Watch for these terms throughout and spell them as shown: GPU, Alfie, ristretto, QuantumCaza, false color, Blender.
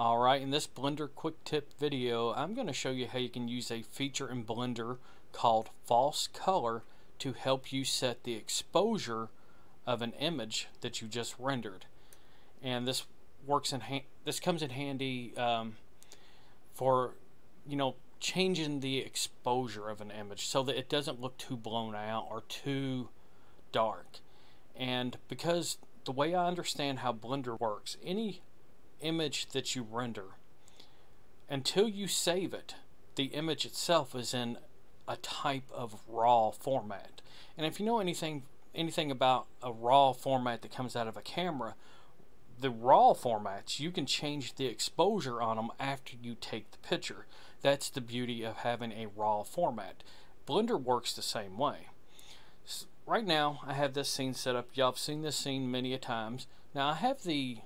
Alright, in this Blender quick tip video, I'm going to show you how you can use a feature in Blender called false color to help you set the exposure of an image that you just rendered. And this comes in handy for, you know, changing the exposure of an image so that it doesn't look too blown out or too dark. And because the way I understand how Blender works, any image that you render, until you save it, the image itself is in a type of raw format. And if you know anything about a raw format that comes out of a camera, the raw formats, you can change the exposure on them after you take the picture. That's the beauty of having a raw format. Blender works the same way. So right now I have this scene set up. Y'all have seen this scene many a times. Now I have the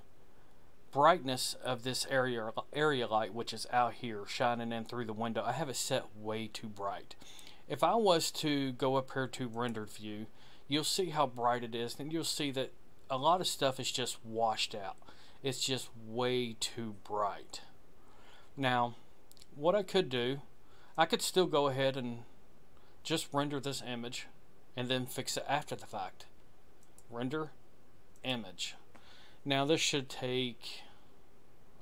brightness of this area light, which is out here shining in through the window, I have it set way too bright. If I was to go up here to rendered view, you'll see how bright it is, and you'll see that a lot of stuff is just washed out. It's just way too bright. Now, what I could do, I could still go ahead and just render this image and then fix it after the fact. Render image. Now this should take,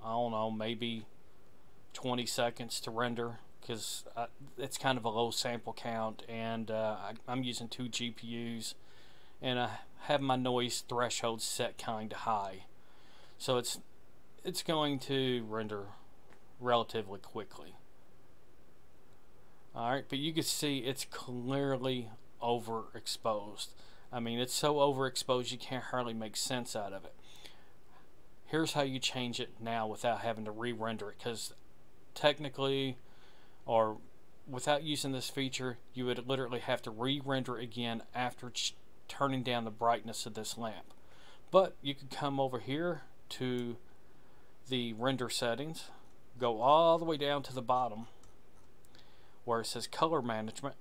I don't know, maybe 20 seconds to render because it's kind of a low sample count, and I'm using 2 GPUs, and I have my noise threshold set kind of high, so it's going to render relatively quickly. Alright, but you can see it's clearly overexposed. I mean, it's so overexposed you can't hardly make sense out of it. Here's how you change it now without having to re-render it, because technically, or without using this feature, you would literally have to re-render again after turning down the brightness of this lamp. But you could come over here to the render settings, go all the way down to the bottom where it says color management,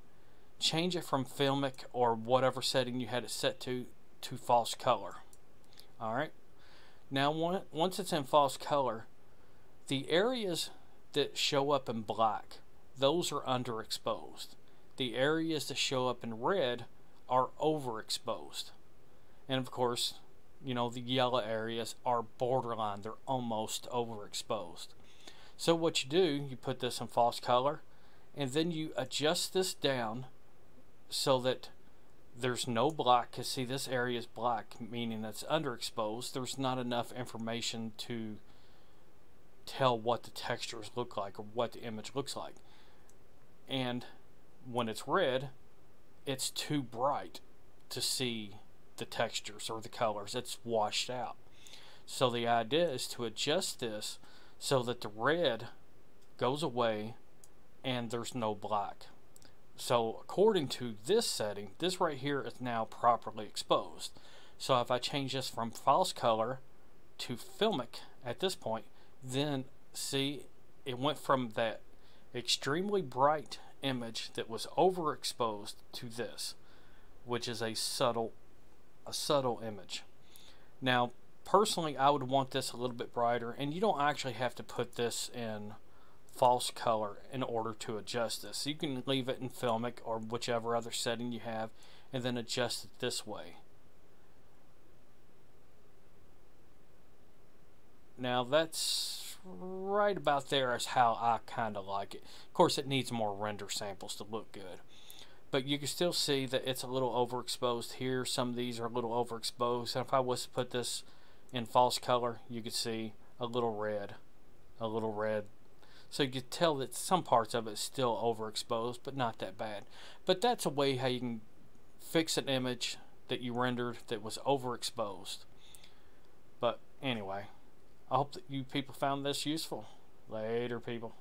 change it from filmic or whatever setting you had it set to false color. Alright. Now once it's in false color, the areas that show up in black, those are underexposed. The areas that show up in red are overexposed. And of course, you know, the yellow areas are borderline. They're almost overexposed. So what you do, you put this in false color, and then you adjust this down so that there's no black, because see, this area is black, meaning it's underexposed. There's not enough information to tell what the textures look like or what the image looks like. And when it's red, it's too bright to see the textures or the colors. It's washed out. So the idea is to adjust this so that the red goes away and there's no black. So according to this setting, this right here is now properly exposed. So if I change this from false color to filmic at this point, then see, it went from that extremely bright image that was overexposed to this, which is a subtle image. Now personally, I would want this a little bit brighter, and you don't actually have to put this in false color in order to adjust this. You can leave it in filmic or whichever other setting you have and then adjust it this way. Now that's right about there is how I kinda like it. Of course, it needs more render samples to look good, but you can still see that it's a little overexposed here. Some of these are a little overexposed, and if I was to put this in false color, you could see a little red. So you can tell that some parts of it is still overexposed, but not that bad. But that's a way how you can fix an image that you rendered that was overexposed. But anyway, I hope that you people found this useful. Later, people.